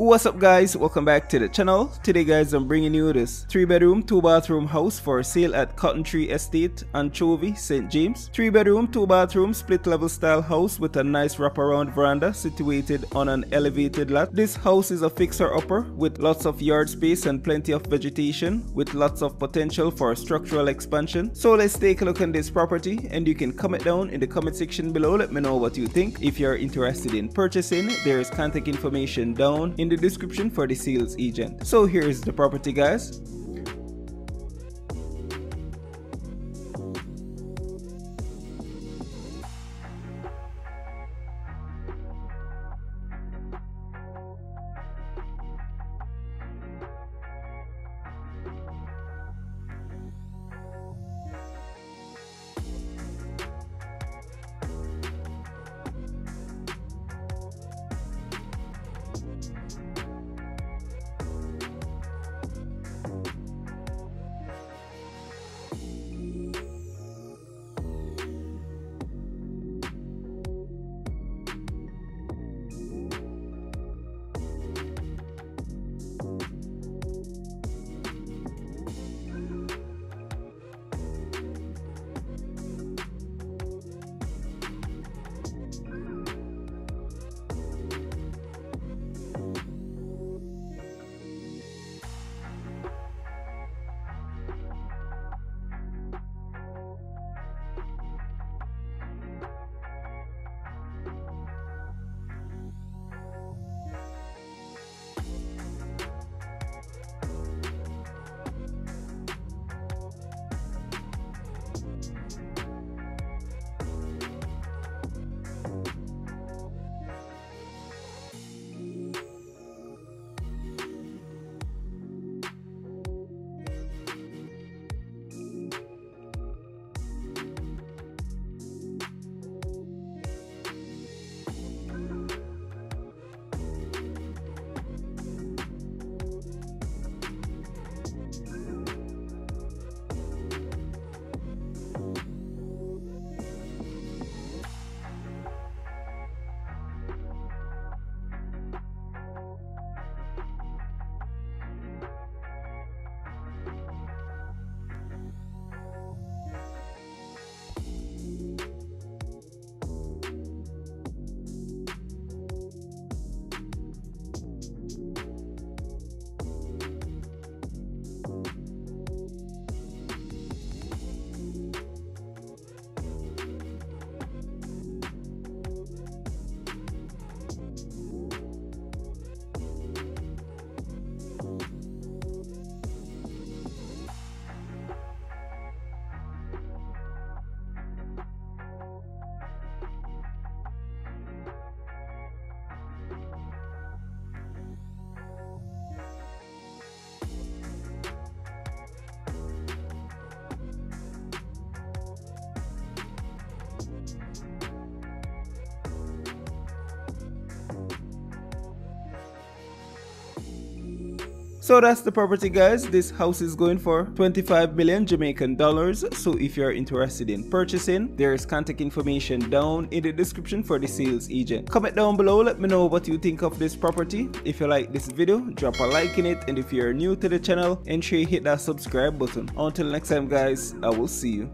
What's up guys, welcome back to the channel. Today guys, I'm bringing you this 3-bedroom 2-bathroom house for sale at Cotton Tree Estate, Anchovy, St. James. 3-bedroom 2-bathroom split level style house with a nice wraparound veranda situated on an elevated lot. This house is a fixer upper with lots of yard space and plenty of vegetation with lots of potential for structural expansion. So let's take a look at this property and you can comment down in the comment section below. Let me know what you think. If you're interested in purchasing, there is contact information down in the description for the sales agent. So here is the property guys. So that's the property guys. This house is going for 25 million Jamaican dollars. So if you're interested in purchasing, there is contact information down in the description for the sales agent. Comment down below, let me know what you think of this property. If you like this video, drop a like in it, and if you're new to the channel, ensure you hit that subscribe button. Until next time guys, I will see you.